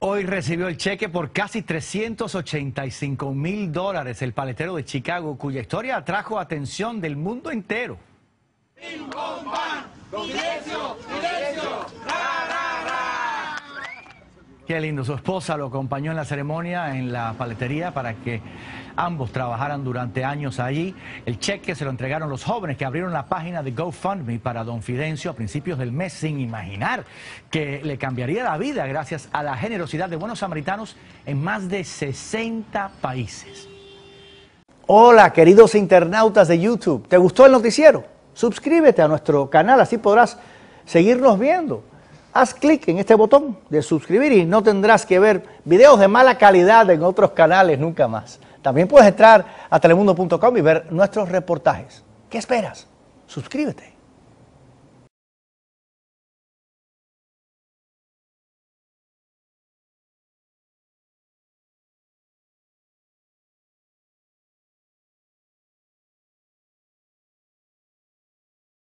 Hoy recibió el cheque por casi $385.000 el paletero de Chicago, cuya historia atrajo atención del mundo entero. Qué lindo, su esposa lo acompañó en la ceremonia en la paletería para que ambos trabajaran durante años allí. El cheque se lo entregaron los jóvenes que abrieron la página de GoFundMe para don Fidencio a principios del mes, sin imaginar que le cambiaría la vida gracias a la generosidad de buenos samaritanos en más de 60 países. Hola, queridos internautas de YouTube. ¿Te gustó el noticiero? Suscríbete a nuestro canal, así podrás seguirnos viendo. Haz clic en este botón de suscribir y no tendrás que ver videos de mala calidad en otros canales nunca más. También puedes entrar a telemundo.com y ver nuestros reportajes. ¿Qué esperas? Suscríbete.